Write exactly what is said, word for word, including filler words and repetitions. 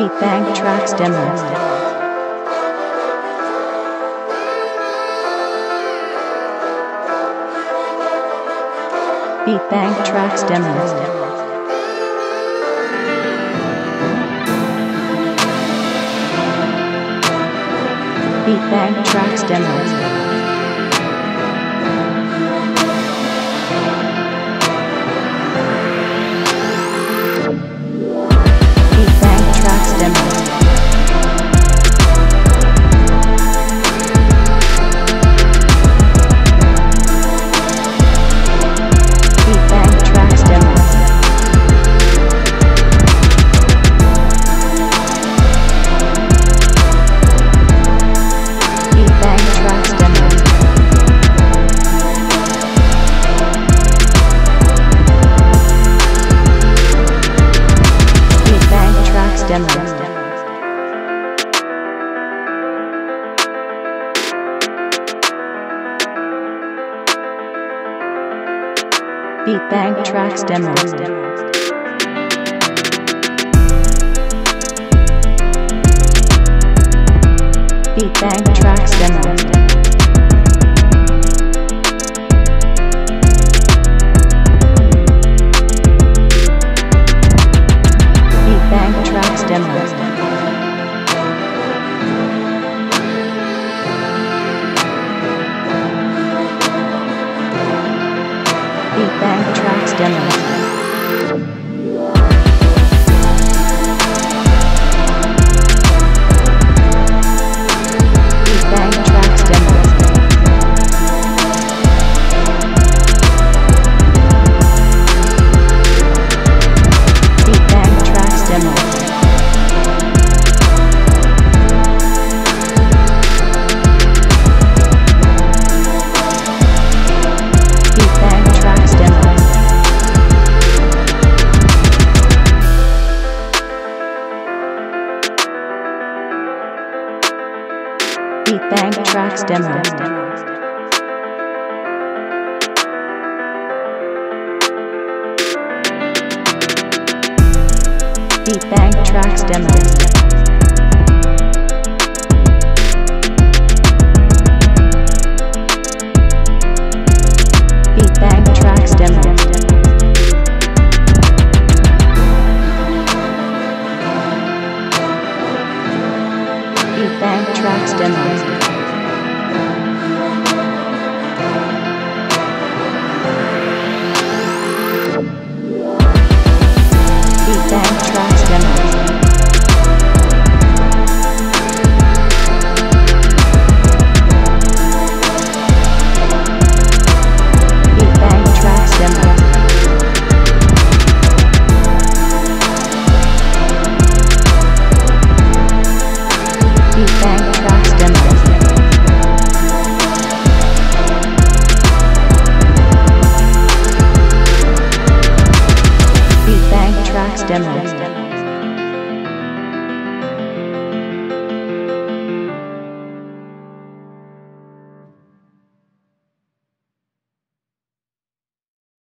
Beat Bang Tracks Demo. Beat Bang Tracks Demo. Beat Bang Tracks Demo. Beat Bang Tracks Demo. Beat Bang Tracks Demo. Beat Bang Tracks Demo. Beat Bang Tracks Demo. Beat Bang Tracks Demo. Beat Bang Tracks Demo. Beat Bang Tracks Demo. Beat Bang Tracks Beat Bang Tracks Demo. Beat Bang Tracks Demo. Beat Bang Tracks Demo. Beat Bang Tracks Demo.